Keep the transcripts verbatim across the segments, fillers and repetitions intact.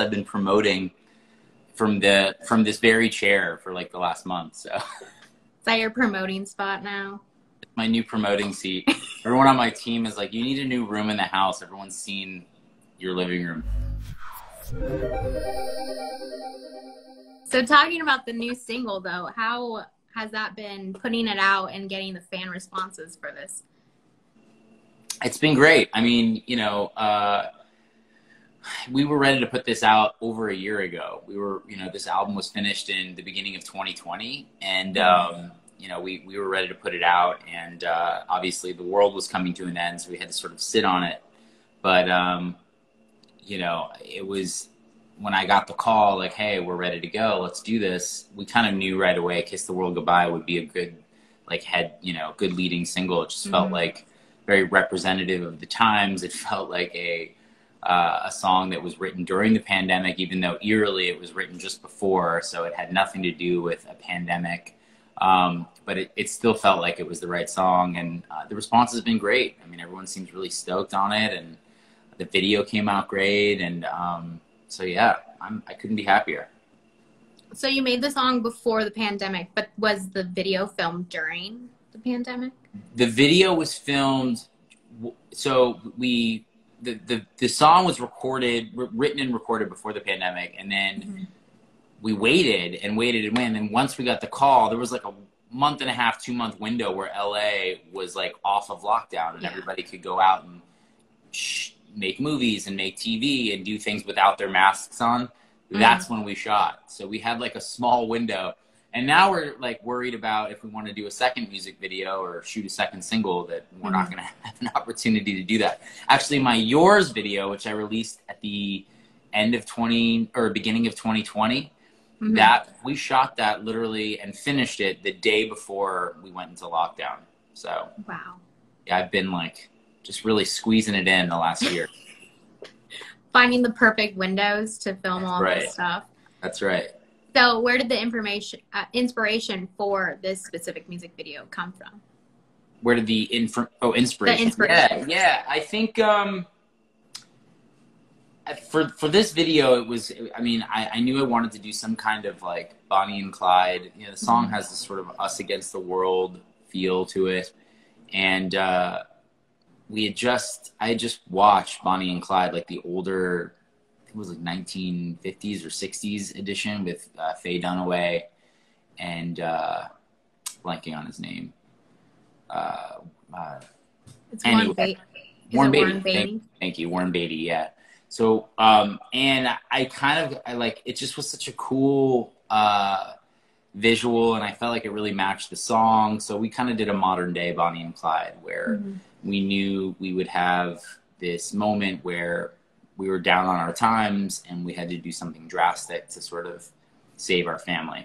I've been promoting from the from this very chair for like the last month. So is that your promoting spot now? My new promoting seat. Everyone on my team is like, you need a new room in the house. Everyone's seen your living room. So talking about the new single though, how has that been putting it out and getting the fan responses for this? It's been great. I mean, you know, uh, we were ready to put this out over a year ago. We were, you know, this album was finished in the beginning of twenty twenty, and, um, you know, we, we were ready to put it out, and uh, obviously the world was coming to an end, so we had to sort of sit on it. But, um, you know, it was when I got the call, like, hey, we're ready to go, let's do this. We kind of knew right away Kiss the World Goodbye would be a good, like, head, you know, good leading single. It just mm-hmm. felt like very representative of the times. It felt like a, uh, a song that was written during the pandemic, even though eerily it was written just before, so it had nothing to do with a pandemic. Um, but it, it still felt like it was the right song, and uh, the response has been great. I mean, everyone seems really stoked on it, and the video came out great, and um, so yeah, I'm, I couldn't be happier. So you made the song before the pandemic, but was the video filmed during the pandemic? The video was filmed, so we, the, the, the song was recorded, written and recorded before the pandemic, and then mm-hmm. we waited and waited and waited. And once we got the call, there was like a month and a half, two month window where L A was like off of lockdown, and yeah. everybody could go out and sh make movies and make T V and do things without their masks on. Mm-hmm. That's when we shot. So we had like a small window. And now we're like worried about if we want to do a second music video or shoot a second single, that we're mm-hmm. not going to have an opportunity to do that. Actually, my Yours video, which I released at the end of twenty or beginning of twenty twenty, mm-hmm. that we shot that literally and finished it the day before we went into lockdown. So wow, yeah, I've been like just really squeezing it in the last year, finding the perfect windows to film all right. this stuff. That's right. So where did the information, uh, inspiration for this specific music video come from? Where did the inf oh inspiration? The inspiration. Yeah, yeah. I think um, for for this video, it was. I mean, I, I knew I wanted to do some kind of like Bonnie and Clyde. You know, the song mm-hmm. has this sort of us against the world feel to it, and uh, we had just I had just watched Bonnie and Clyde, like the older. It was like nineteen fifties or sixties edition with uh, Faye Dunaway and uh, blanking on his name. Uh, uh, it's anyway. Warren Beatty. Warren it Beatty. Warren Beatty. Thank, thank you, Warren Beatty. Yeah. So um, and I kind of I like it. Just was such a cool uh, visual, and I felt like it really matched the song. So we kind of did a modern day Bonnie and Clyde, where mm-hmm. we knew we would have this moment where we were down on our times and we had to do something drastic to sort of save our family.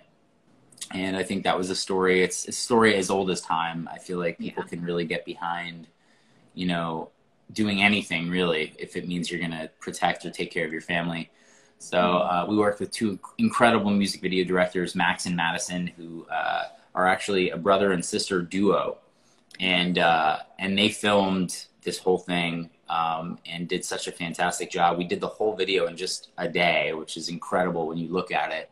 And I think that was a story. It's a story as old as time. I feel like people yeah. can really get behind, you know, doing anything really, if it means you're going to protect or take care of your family. So uh, we worked with two incredible music video directors, Max and Madison, who uh, are actually a brother and sister duo. And, uh, and they filmed this whole thing um, and did such a fantastic job. We did the whole video in just a day, which is incredible when you look at it.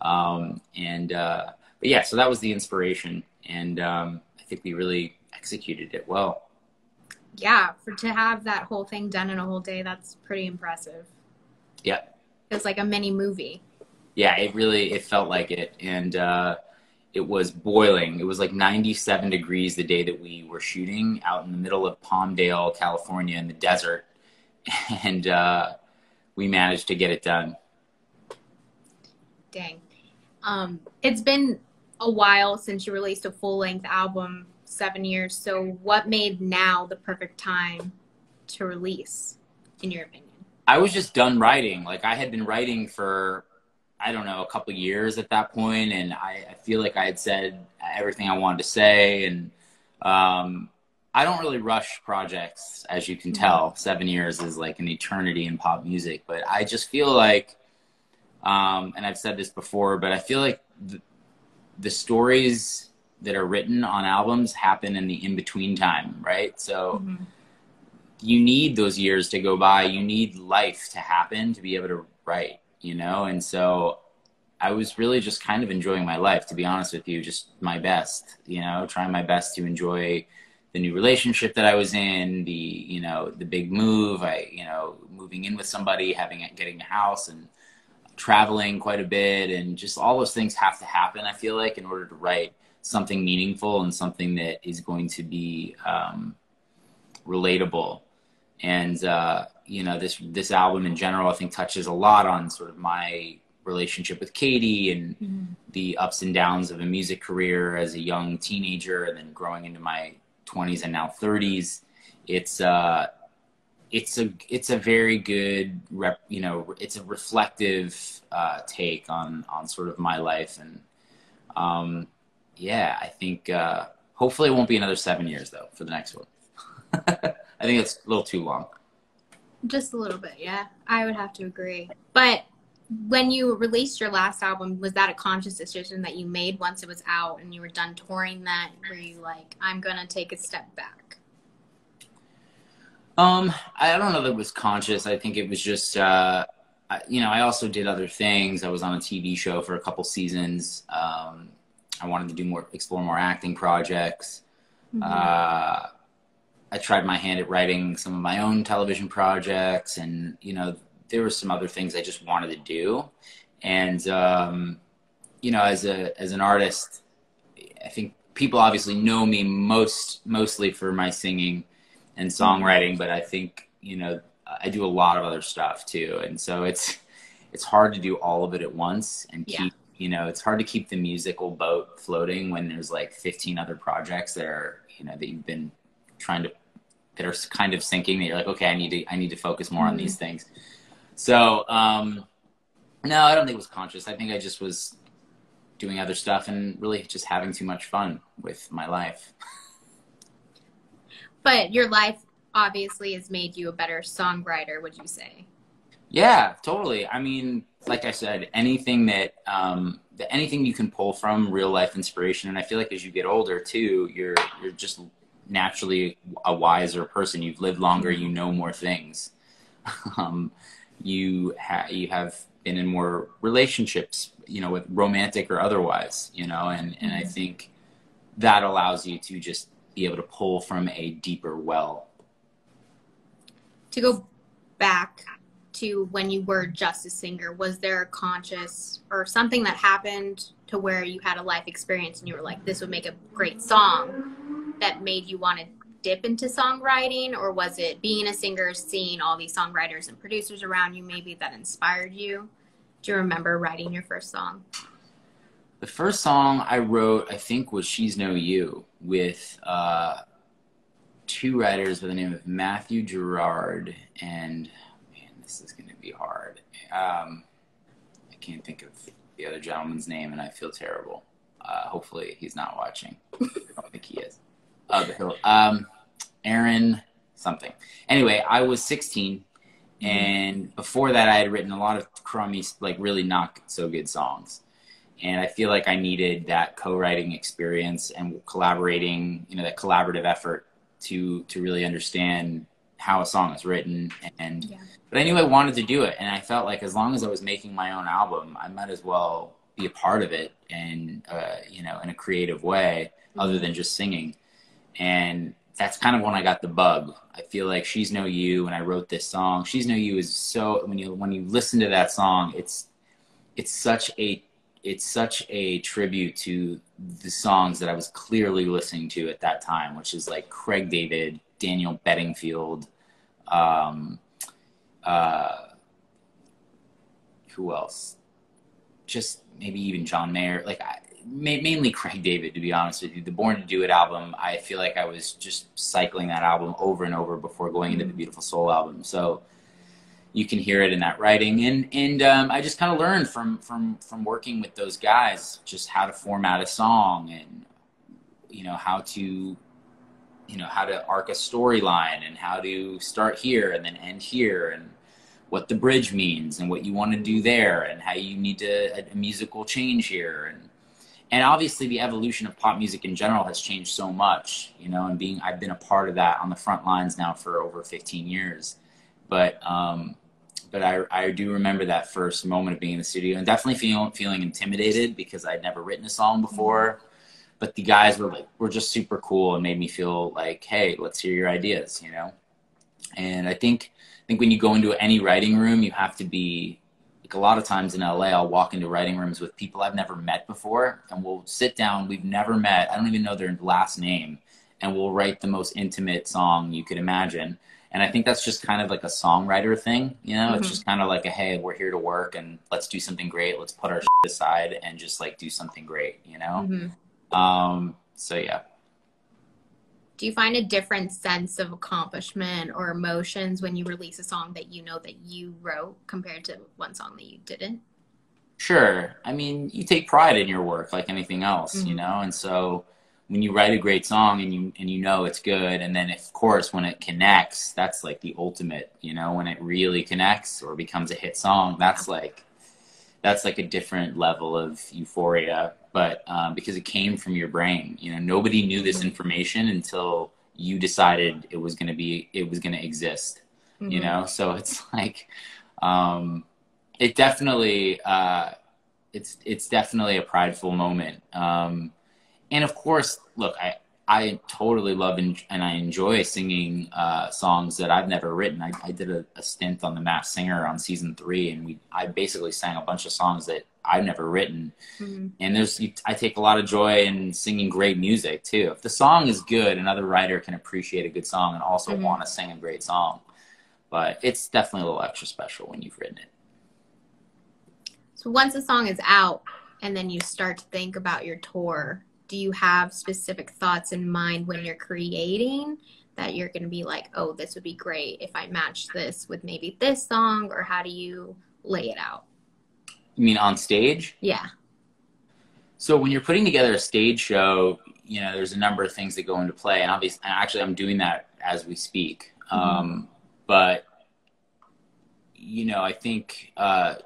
Um, and, uh, but yeah, so that was the inspiration. And um, I think we really executed it well. Yeah, for, to have that whole thing done in a whole day, that's pretty impressive. Yeah. It's like a mini movie. Yeah, it really, it felt like it. And uh, it was boiling. It was like ninety-seven degrees the day that we were shooting out in the middle of Palmdale, California in the desert. And uh, we managed to get it done. Dang. Um, it's been a while since you released a full-length album, seven years. So what made now the perfect time to release, in your opinion? I was just done writing. Like I had been writing for, I don't know, a couple of years at that point, and I, I feel like I had said everything I wanted to say. And um, I don't really rush projects, as you can tell. Seven years is like an eternity in pop music, but I just feel like, um, and I've said this before, but I feel like the, the stories that are written on albums happen in the in-between time, right? So mm-hmm. you need those years to go by. You need life to happen to be able to right, you know? And so I was really just kind of enjoying my life, to be honest with you, just my best, you know, trying my best to enjoy the new relationship that I was in, the, you know, the big move, I, you know, moving in with somebody, having, getting a house and traveling quite a bit. And just all those things have to happen, I feel like, in order to write something meaningful and something that is going to be um, relatable. And, uh, you know, this, this album in general, I think, touches a lot on sort of my relationship with Katie and mm-hmm. the ups and downs of a music career as a young teenager and then growing into my twenties and now thirties. It's uh it's a it's a very good rep, you know, it's a reflective uh take on on sort of my life. And um yeah, I think uh hopefully it won't be another seven years though for the next one. I think it's a little too long. Just a little bit, yeah. I would have to agree. But when you released your last album, was that a conscious decision that you made once it was out and you were done touring that? Were you like, I'm going to take a step back? Um, I don't know that it was conscious. I think it was just, uh, I, you know, I also did other things. I was on a T V show for a couple seasons. Um, I wanted to do more, explore more acting projects. Mm-hmm. Uh, I tried my hand at writing some of my own television projects and, you know, there were some other things I just wanted to do. And, um, you know, as a, as an artist, I think people obviously know me most, mostly for my singing and songwriting, but I think, you know, I do a lot of other stuff too. And so it's, it's hard to do all of it at once and keep, yeah. you know, it's hard to keep the musical boat floating when there's like fifteen other projects that are, you know, that you've been trying to, that are kind of sinking, that you're like, okay, I need to, I need to focus more mm-hmm. on these things. So, um, no, I don't think it was conscious. I think I just was doing other stuff and really just having too much fun with my life. But your life obviously has made you a better songwriter, would you say? Yeah, totally. I mean, like I said, anything that, um, that anything you can pull from real life inspiration. And I feel like as you get older too, you're, you're just naturally a wiser person. You've lived longer, you know more things. um, you ha you have been in more relationships, you know, with romantic or otherwise, you know, and, and I think that allows you to just be able to pull from a deeper well. To go back to when you were just a singer, was there a conscious or something that happened to where you had a life experience and you were like, this would make a great song, that made you want to dip into songwriting? Or was it being a singer, seeing all these songwriters and producers around you maybe that inspired you? Do you remember writing your first song? The first song I wrote, I think, was She's No You with uh, two writers by the name of Matthew Gerrard and, man, this is going to be hard. Um, I can't think of the other gentleman's name and I feel terrible. Uh, hopefully he's not watching. I don't think he is. Uh, um, Aaron something. Anyway, I was sixteen, and before that I had written a lot of crummy, like really not so good songs. And I feel like I needed that co-writing experience and collaborating, you know, that collaborative effort to, to really understand how a song is written. And, yeah. but I knew I wanted to do it. And I felt like as long as I was making my own album, I might as well be a part of it and, uh, you know, in a creative way mm-hmm. other than just singing. And that's kind of when I got the bug. I feel like She's No You, and I wrote this song. She's No You is so, when you when you listen to that song, it's it's such a it's such a tribute to the songs that I was clearly listening to at that time, which is like Craig David, Daniel Bedingfield, um, uh, who else? Just maybe even John Mayer, like. I, mainly Craig David, to be honest with you. The Born to Do It album, I feel like I was just cycling that album over and over before going into the Beautiful Soul album. So you can hear it in that writing. And, and um, I just kind of learned from, from, from working with those guys just how to format a song and, you know, how to, you know, how to arc a storyline and how to start here and then end here and what the bridge means and what you want to do there and how you need to, a, a musical change here. And, And obviously the evolution of pop music in general has changed so much, you know, and being, I've been a part of that on the front lines now for over fifteen years. But um, but I, I do remember that first moment of being in the studio and definitely feeling feeling intimidated because I'd never written a song before. But the guys were like, were just super cool and made me feel like, hey, let's hear your ideas, you know? And I think, I think when you go into any writing room, you have to be, like a lot of times in L A, I'll walk into writing rooms with people I've never met before, and we'll sit down, we've never met, I don't even know their last name, and we'll write the most intimate song you could imagine. And I think that's just kind of like a songwriter thing, you know? Mm-hmm. It's just kind of like, a, hey, we're here to work and let's do something great, let's put our shit aside and just like do something great, you know? Mm-hmm. Um, so yeah. Do you find a different sense of accomplishment or emotions when you release a song that you know that you wrote compared to one song that you didn't? Sure. I mean, you take pride in your work like anything else, mm-hmm. you know? And so when you write a great song and you, and you know it's good, and then of course when it connects, that's like the ultimate, you know, when it really connects or becomes a hit song, that's yeah. like, that's like a different level of euphoria. But um, because it came from your brain, you know, nobody knew this information until you decided it was going to be, it was going to exist, mm-hmm. you know? So it's like, um, it definitely, uh, it's, it's definitely a prideful moment. Um, and of course, look, I, I totally love and, and I enjoy singing uh, songs that I've never written. I, I did a, a stint on The Masked Singer on season three, and we I basically sang a bunch of songs that I've never written. Mm-hmm. And there's I take a lot of joy in singing great music too. If the song is good, another writer can appreciate a good song and also mm-hmm. want to sing a great song. But it's definitely a little extra special when you've written it. So once a song is out, and then you start to think about your tour. Do you have specific thoughts in mind when you're creating that you're going to be like, oh, this would be great if I matched this with maybe this song? Or how do you lay it out? You mean on stage? Yeah. So when you're putting together a stage show, you know, there's a number of things that go into play. And obviously, actually, I'm doing that as we speak. Mm-hmm. Um, but, you know, I think... Uh,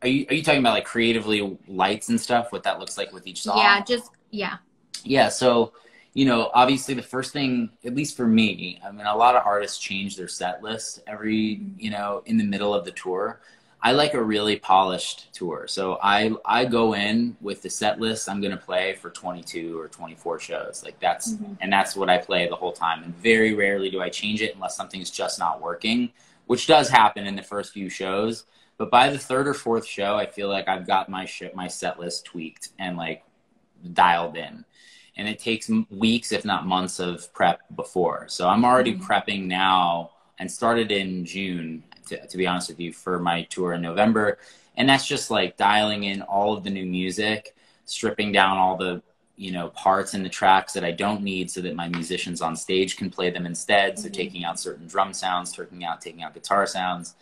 are, you, are you talking about, like, creatively lights and stuff, what that looks like with each song? Yeah, just... Yeah. Yeah. So, you know, obviously the first thing, at least for me, I mean, a lot of artists change their set list every, you know, in the middle of the tour. I like a really polished tour. So I, I go in with the set list I'm going to play for twenty-two or twenty-four shows. Like that's, mm-hmm. and that's what I play the whole time. And very rarely do I change it unless something's just not working, which does happen in the first few shows. But by the third or fourth show, I feel like I've got my sh- my set list tweaked and like, dialed in, and it takes weeks if not months of prep before, so I'm already mm-hmm. prepping now and started in June to, to be honest with you for my tour in November, and that's just like dialing in all of the new music, stripping down all the you know parts in the tracks that I don't need so that my musicians on stage can play them instead, mm-hmm. so taking out certain drum sounds, taking out taking out guitar sounds,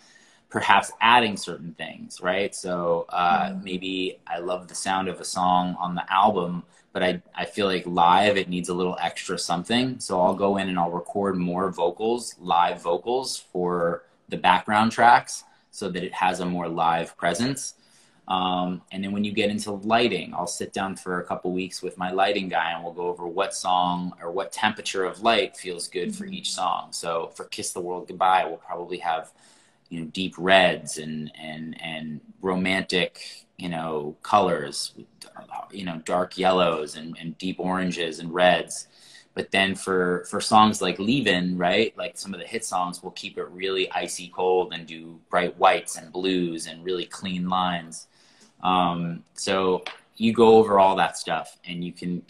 perhaps adding certain things, right? So uh, mm. maybe I love the sound of a song on the album, but I, I feel like live it needs a little extra something. So I'll go in and I'll record more vocals, live vocals for the background tracks so that it has a more live presence. Um, and then when you get into lighting, I'll sit down for a couple weeks with my lighting guy and we'll go over what song or what temperature of light feels good mm-hmm. for each song. So for Kiss the World Goodbye, we'll probably have you know, deep reds and, and, and romantic, you know, colors, you know, dark yellows and, and deep oranges and reds. But then for, for songs like Leavin', right? Like some of the hit songs, we'll keep it really icy cold and do bright whites and blues and really clean lines. Um, so you go over all that stuff and you can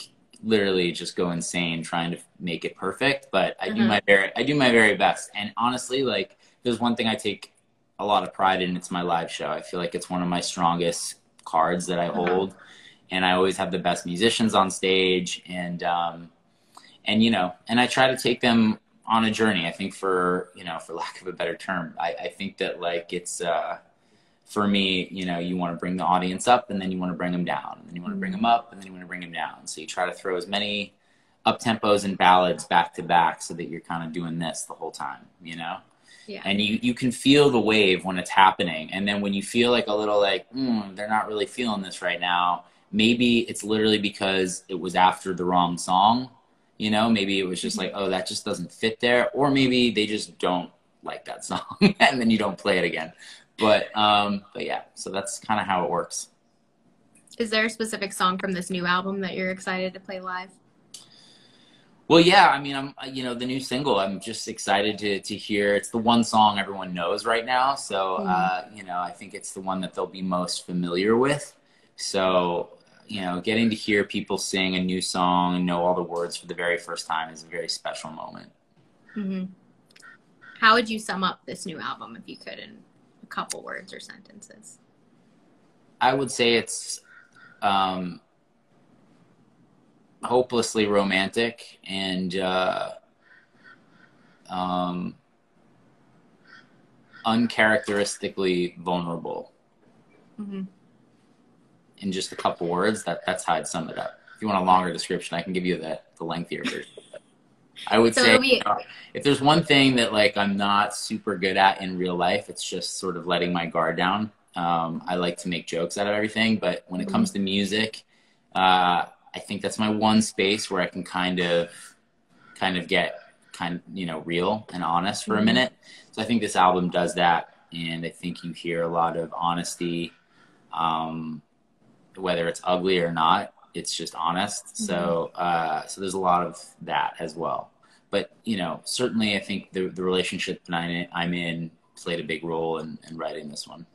literally just go insane trying to make it perfect. But I mm-hmm. do my very, I do my very best. And honestly, like, there's one thing I take a lot of pride in. It's my live show. I feel like it's one of my strongest cards that I hold, and I always have the best musicians on stage. And, um, and, you know, and I try to take them on a journey. I think for, you know, for lack of a better term, I, I think that like, it's, uh, for me, you know, you want to bring the audience up and then you want to bring them down and then you want to bring them up and then you want to bring them down. So you try to throw as many up tempos and ballads back to back so that you're kind of doing this the whole time, you know? Yeah. And you, you can feel the wave when it's happening. And then when you feel like a little like, mm, they're not really feeling this right now, maybe it's literally because it was after the wrong song. You know, maybe it was just like, oh, that just doesn't fit there. Or maybe they just don't like that song and then you don't play it again. But um, but yeah, so that's kind of how it works. Is there a specific song from this new album that you're excited to play live? Well, yeah, I mean, I'm, you know, the new single, I'm just excited to, to hear. It's the one song everyone knows right now. So, mm. uh, you know, I think it's the one that they'll be most familiar with. So, you know, getting to hear people sing a new song and know all the words for the very first time is a very special moment. Mm-hmm. How would you sum up this new album, if you could, in a couple words or sentences? I would say it's um, hopelessly romantic and uh, um, uncharacteristically vulnerable. Mm-hmm. In just a couple words, that, that's how I'd sum it up. If you want a longer description, I can give you the, the lengthier version. I would so say, we, you know, if there's one thing that like I'm not super good at in real life, it's just sort of letting my guard down. Um, I like to make jokes out of everything, but when it comes to music, uh, I think that's my one space where I can kind of, kind of get kind of, you know, real and honest for a minute. So I think this album does that. And I think you hear a lot of honesty, um, whether it's ugly or not, it's just honest. Mm-hmm. So, uh, so there's a lot of that as well. But, you know, certainly I think the, the relationship that I'm in played a big role in, in writing this one.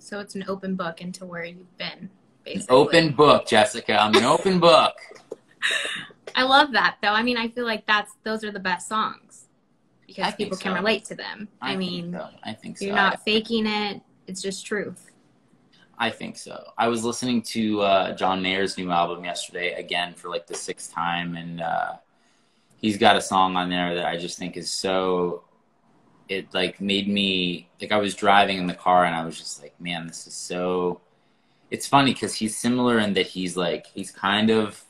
So it's an open book into where you've been, basically. An open book, Jessica. I'm an open book. I love that, though. I mean, I feel like that's those are the best songs because people can relate to them. I, I mean, think so. I think so. You're not faking it. It's just truth. I think so. I was listening to uh, John Mayer's new album yesterday, again, for like the sixth time. And uh, he's got a song on there that I just think is so, it like made me, like I was driving in the car and I was just like, man, this is so, it's funny because he's similar in that he's like, he's kind of,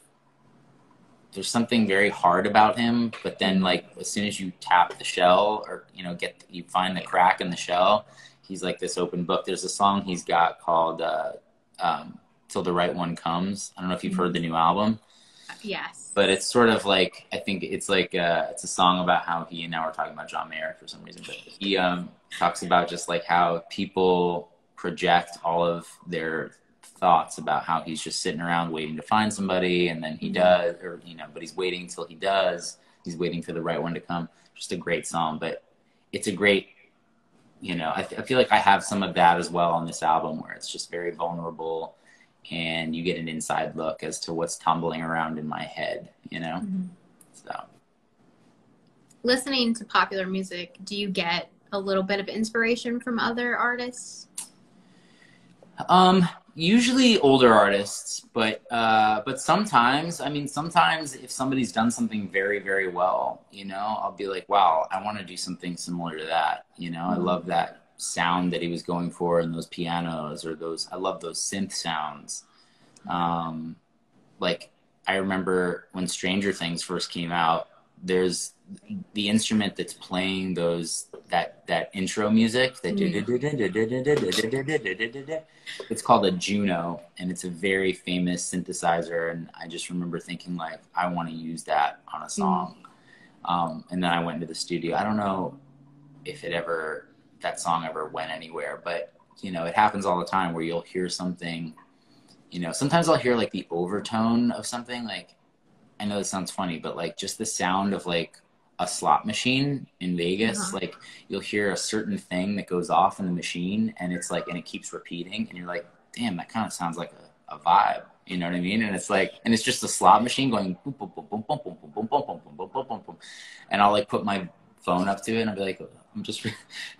there's something very hard about him. But then like, as soon as you tap the shell or, you know, get, you find the crack in the shell, he's like this open book. There's a song he's got called uh, um, Till the Right One Comes. I don't know if you've heard the new album. Yes. But it's sort of like, I think it's like, uh, it's a song about how he, and now we're talking about John Mayer for some reason, but he um, talks about just like how people project all of their thoughts about how he's just sitting around waiting to find somebody. And then he does, or, you know, but he's waiting till he does. He's waiting for the right one to come. Just a great song, but it's a great, you know, I, th I feel like I have some of that as well on this album where it's just very vulnerable and you get an inside look as to what's tumbling around in my head, you know? Mm-hmm. So. Listening to popular music, do you get a little bit of inspiration from other artists? Um, usually older artists, but, uh, but sometimes, I mean, sometimes if somebody's done something very, very well, you know, I'll be like, wow, I want to do something similar to that. You know, I love that sound that he was going for in those pianos or those, I love those synth sounds. Um, like I remember when Stranger Things first came out, there's the instrument that's playing those, that, that intro music, that mm. It's called a Juno and it's a very famous synthesizer. And I just remember thinking like, I want to use that on a song. Mm. Um, and then I went to the studio. I don't know if it ever, that song ever went anywhere, but you know, it happens all the time where you'll hear something, you know, sometimes I'll hear like the overtone of something like, I know this sounds funny, but like just the sound of like a slot machine in Vegas, yeah. Like you'll hear a certain thing that goes off in the machine and it's like, and it keeps repeating and you're like, damn, that kind of sounds like a, a vibe. You know what I mean? And it's like, and it's just a slot machine going, boom, boom, boom, boom, boom, boom, boom, boom, boom, boom, boom, boom, boom. And I'll like put my phone up to it and I'll be like, I'm just, people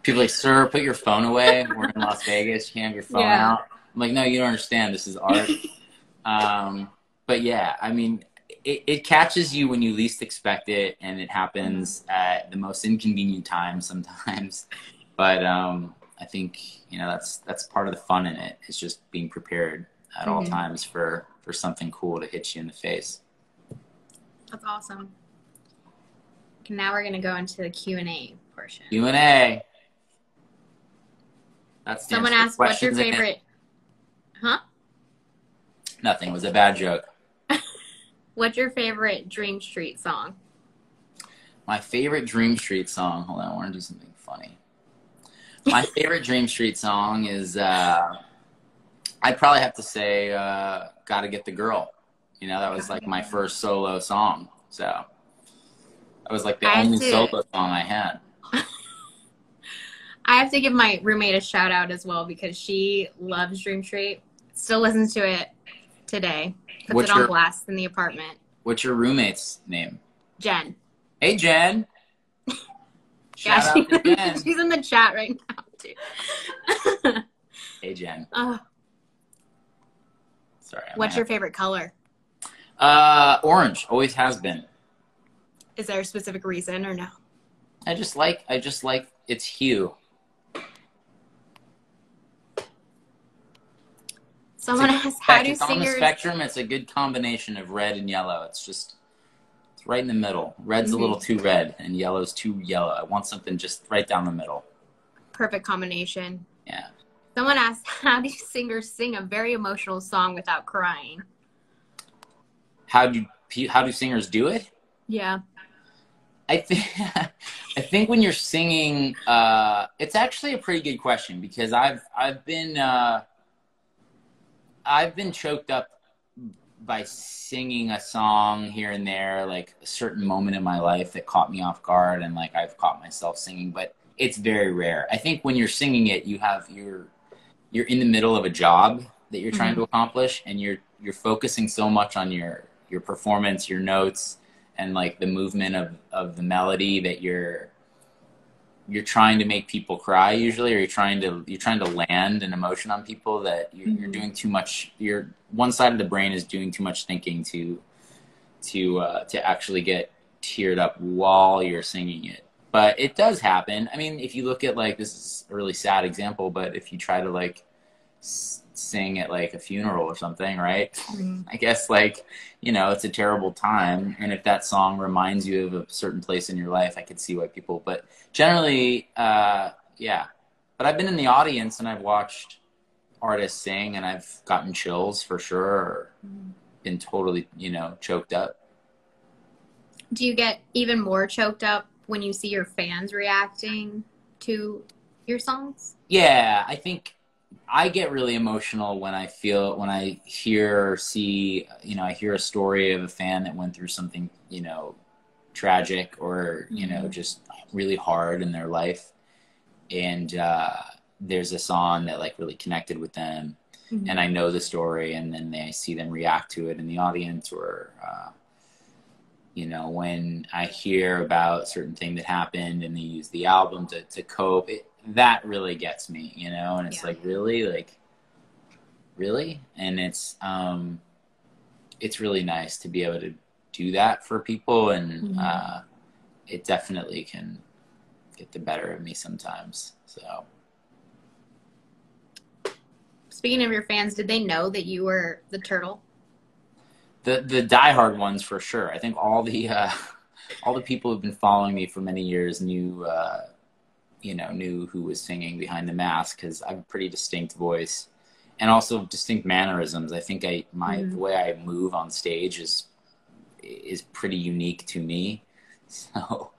are like, sir, put your phone away. We're in Las Vegas. You can't have your phone yeah. out. I'm like, no, you don't understand. This is art. um, but yeah, I mean, It, it catches you when you least expect it, and it happens at the most inconvenient time sometimes. But um, I think, you know, that's that's part of the fun in it. It's just being prepared at mm-hmm. all times for, for something cool to hit you in the face. That's awesome. Now we're going to go into the Q and A portion. Q and A. That's someone asked, what's your favorite? Huh? Nothing. It was a bad joke. What's your favorite Dream Street song? My favorite Dream Street song. Hold on, I want to do something funny. My favorite Dream Street song is, uh, I'd probably have to say, uh, Gotta Get the Girl. You know, that was like my first solo song. So that was like the I only to, solo song I had. I have to give my roommate a shout out as well, because she loves Dream Street. Still listens to it today. Puts what's it on your, blast in the apartment. What's your roommate's name? Jen. Hey, Jen. Shout yeah, out she, to Jen. She's in the chat right now, too. Hey, Jen. Oh. Sorry. I'm What's your favorite color? Uh, orange. Always has been. Is there a specific reason or no? I just like, I just like its hue. Someone asked, how do singers... It's on the spectrum. It's a good combination of red and yellow. It's just... right in the middle. Red's mm-hmm. a little too red, and yellow's too yellow. I want something just right down the middle. Perfect combination. Yeah. Someone asked, how do singers sing a very emotional song without crying? How do how do singers do it? Yeah. I think I think when you're singing, uh, it's actually a pretty good question, because I've I've been uh, I've been choked up by singing a song here and there, like a certain moment in my life that caught me off guard, and like I've caught myself singing, but it's very rare. I think when you're singing it, you have your you're in the middle of a job that you're trying mm-hmm. to accomplish, and you're you're focusing so much on your your performance, your notes, and like the movement of of the melody, that you're you're trying to make people cry usually, or you're trying to you're trying to land an emotion on people, that you're, mm-hmm. you're doing too much. You're one side of the brain is doing too much thinking to to uh, to actually get teared up while you're singing it. But it does happen. I mean, if you look at like, this is a really sad example, but if you try to like s sing at like a funeral or something, right? Mm-hmm. I guess like, you know, it's a terrible time, and if that song reminds you of a certain place in your life, I could see why people, but generally, uh, yeah. But I've been in the audience and I've watched artists sing, and I've gotten chills for sure, or mm-hmm. been totally, you know, choked up. Do you get even more choked up when you see your fans reacting to your songs? Yeah, I think I get really emotional when I feel, when I hear or see, you know, I hear a story of a fan that went through something, you know, tragic, or, you know, just really hard in their life. And uh, there's a song that like really connected with them, mm-hmm. and I know the story, and then they, I see them react to it in the audience, or, uh, you know, when I hear about certain thing that happened and they use the album to, to cope, it, that really gets me, you know, and it's yeah. like, really, like, really? And it's, um, it's really nice to be able to do that for people. And, mm-hmm. uh, it definitely can get the better of me sometimes. So. Speaking of your fans, did they know that you were the turtle? The, the diehard ones for sure. I think all the, uh, all the people who've been following me for many years knew, uh, you know, knew who was singing behind the mask, because I have a pretty distinct voice, and also distinct mannerisms. I think I my mm. the way I move on stage is is pretty unique to me. So,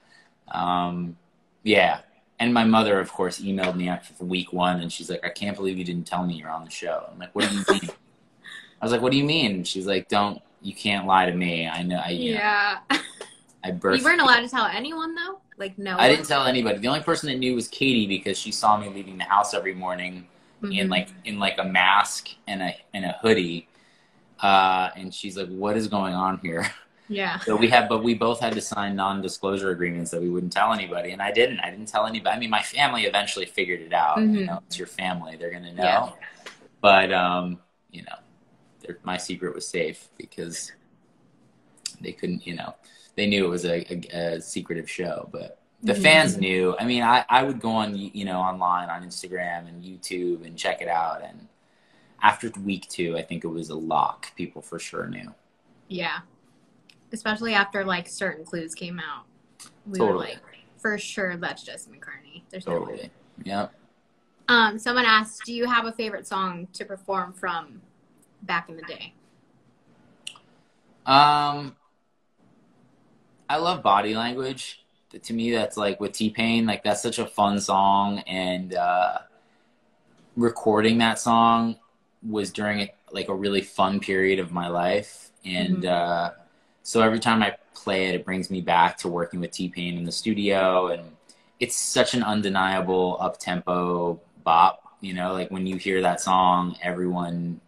um, yeah. And my mother, of course, emailed me after week one, and she's like, "I can't believe you didn't tell me you're on the show." I'm like, "What do you mean?" I was like, "What do you mean?" And she's like, "Don't you can't lie to me. I know. I, yeah. Know. I burst." You weren't allowed to tell anyone though. Like, no, I didn't tell anybody. The only person that knew was Katie, because she saw me leaving the house every morning mm-hmm. in like in like a mask and a and a hoodie, uh, and she's like, "What is going on here?" Yeah. So we had, but we both had to sign non-disclosure agreements that we wouldn't tell anybody, and I didn't. I didn't tell anybody. I mean, my family eventually figured it out. Mm-hmm. You know, it's your family; they're gonna know. Yeah. But um, you know, my secret was safe, because they couldn't, you know. They knew it was a, a, a secretive show, but the mm-hmm. fans knew. I mean, I, I would go on, you know, online on Instagram and YouTube and check it out. And after week two, I think it was a lock. People for sure knew. Yeah. Especially after like certain clues came out. We totally. Were like, for sure, that's Jesse McCartney. There's totally. No way. Yep. Um, someone asked, do you have a favorite song to perform from back in the day? Um... I love Body Language. to me, that's like with T-Pain, like that's such a fun song, and uh, recording that song was during like a really fun period of my life, and mm-hmm. uh, so every time I play it, it brings me back to working with T-Pain in the studio, and it's such an undeniable up-tempo bop, you know, like when you hear that song, everyone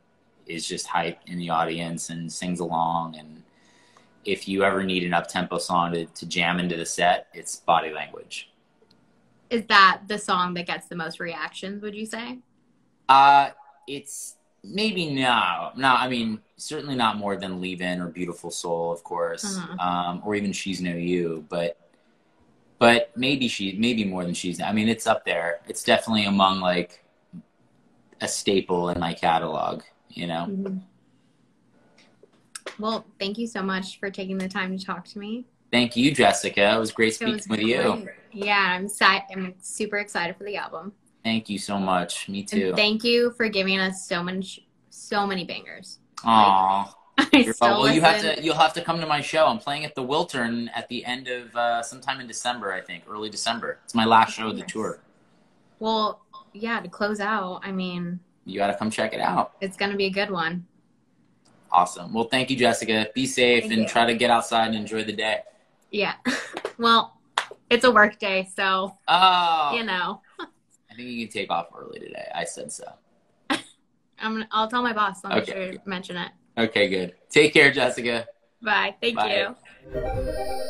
is just hyped in the audience and sings along, and if you ever need an up-tempo song to, to jam into the set, it's Body Language. Is that the song that gets the most reactions, would you say? Uh, it's maybe no. No, I mean, certainly not more than Leavin' or Beautiful Soul, of course, uh-huh. um, or even She's No You, but but maybe she, maybe more than She's No. I mean, it's up there. It's definitely among, like, a staple in my catalog, you know? Mm-hmm. Well, thank you so much for taking the time to talk to me. Thank you, Jessica. It was great speaking was with great. you. Yeah, I'm, I'm super excited for the album. Thank you so much. Me too. And thank you for giving us so much, so many bangers. Aww. Like, You're, well, listen. you have to. You'll have to come to my show. I'm playing at the Wiltern at the end of uh, sometime in December, I think, early December. It's my last show of the tour. Well, yeah, to close out. I mean, you got to come check it out. It's gonna be a good one. Awesome. Well, thank you, Jessica. Be safe thank and you. try to get outside and enjoy the day. Yeah. Well, it's a work day, so, oh, you know. I think you can take off early today. I said so. I'm, I'll tell my boss. I'll okay. make sure to mention it. Okay, good. Take care, Jessica. Bye. Thank Bye. you.